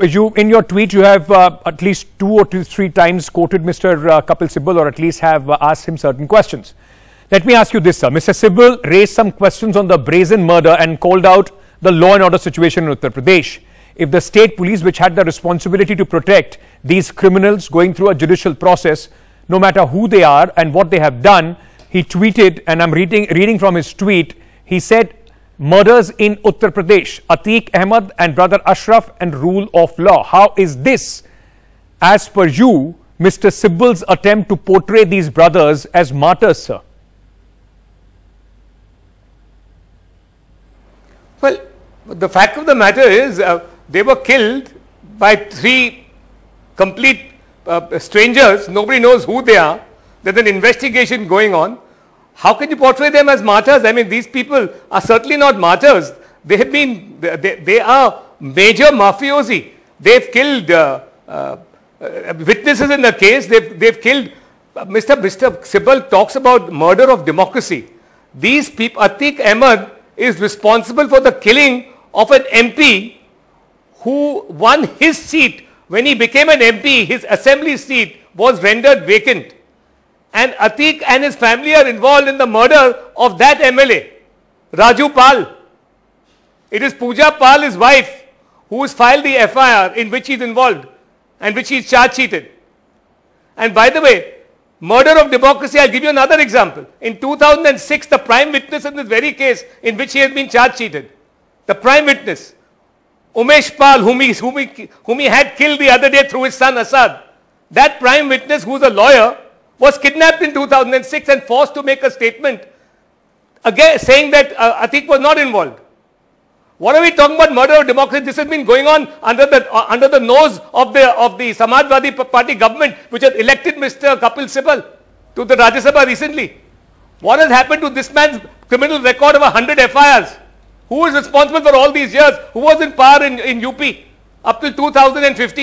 You, in your tweet, you have at least two or three times quoted Mr. Kapil Sibal, or at least have asked him certain questions. Let me ask you this, sir. Mr. Sibal raised some questions on the brazen murder and called out the law and order situation in Uttar Pradesh. If the state police, which had the responsibility to protect these criminals going through a judicial process, no matter who they are and what they have done, he tweeted, and I'm reading from his tweet, he said, "Murders in Uttar Pradesh, Atiq Ahmed and brother Ashraf and rule of law." How is this, as per you, Mr. Sibal's attempt to portray these brothers as martyrs, sir? Well, the fact of the matter is they were killed by three complete strangers. Nobody knows who they are. There's an investigation going on. How can you portray them as martyrs? I mean, these people are certainly not martyrs. They have been, they are major mafiosi. They've killed witnesses in the case. They've killed, Mr. Sibal talks about murder of democracy. These people, Atiq Ahmed is responsible for the killing of an MP who won his seat. When he became an MP, his assembly seat was rendered vacant. And Atiq and his family are involved in the murder of that MLA, Raju Pal. It is Puja Pal, his wife, who has filed the FIR in which he is involved and which he is charge sheeted. And by the way, murder of democracy, I'll give you another example. In 2006, the prime witness in this very case in which he has been charge sheeted, the prime witness, Umesh Pal, whom he had killed the other day through his son Assad, that prime witness who is a lawyer, was kidnapped in 2006 and forced to make a statement again saying that Atiq was not involved. What are we talking about murder of democracy? This has been going on under the nose of the Samajwadi Party government, which has elected Mr. Kapil Sibal to the Rajya Sabha recently. What has happened to this man's criminal record of 100 FIRs? Who is responsible for all these years? Who was in power in UP up till 2015?